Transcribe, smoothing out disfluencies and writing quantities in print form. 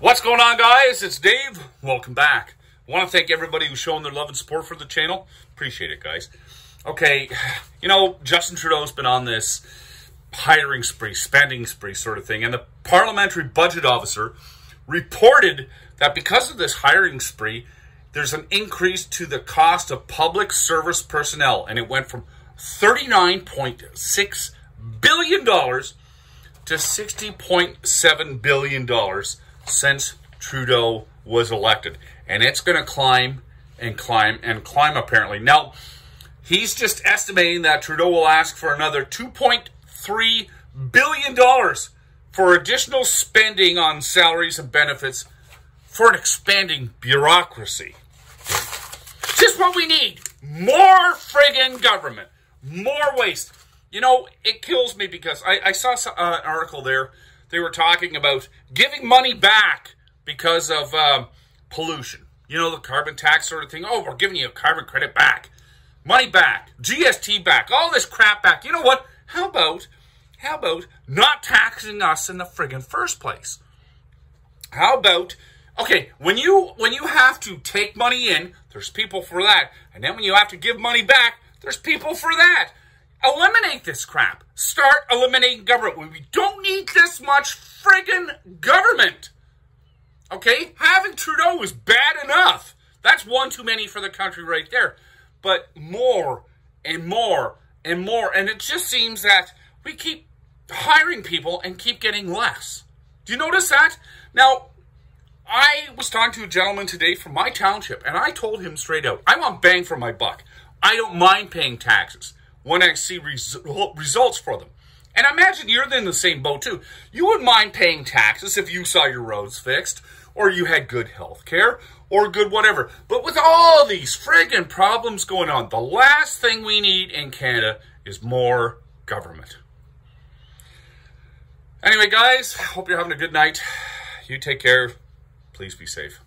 What's going on, guys? It's Dave. Welcome back. I want to thank everybody who's shown their love and support for the channel. Appreciate it, guys. Okay, you know, Justin Trudeau's been on this hiring spree, spending spree sort of thing, and the Parliamentary Budget Officer reported that because of this hiring spree, there's an increase to the cost of public service personnel, and it went from $39.6 billion to $60.7 billion since Trudeau was elected. And it's going to climb and climb and climb, apparently. Now, he's just estimating that Trudeau will ask for another $2.3 billion for additional spending on salaries and benefits for an expanding bureaucracy. Just what we need. More friggin' government. More waste. You know, it kills me because I saw an article there. They were talking about giving money back because of pollution. You know, the carbon tax sort of thing. Oh, we're giving you a carbon credit back. Money back. GST back. All this crap back. You know what? How about not taxing us in the friggin' first place? How about, okay, when you have to take money in, there's people for that. And then when you have to give money back, there's people for that. Eliminate this crap. Start eliminating government. We don't need this much friggin' government. Okay? Having Trudeau is bad enough. That's one too many for the country right there. But more and more and more. And it just seems that we keep hiring people and keep getting less. Do you notice that? Now, I was talking to a gentleman today from my township, and I told him straight out, I want bang for my buck. I don't mind paying taxes when I see results for them. And I imagine you're in the same boat too. You wouldn't mind paying taxes if you saw your roads fixed, or you had good health care, or good whatever. But with all these friggin' problems going on, the last thing we need in Canada is more government. Anyway, guys, hope you're having a good night. You take care. Please be safe.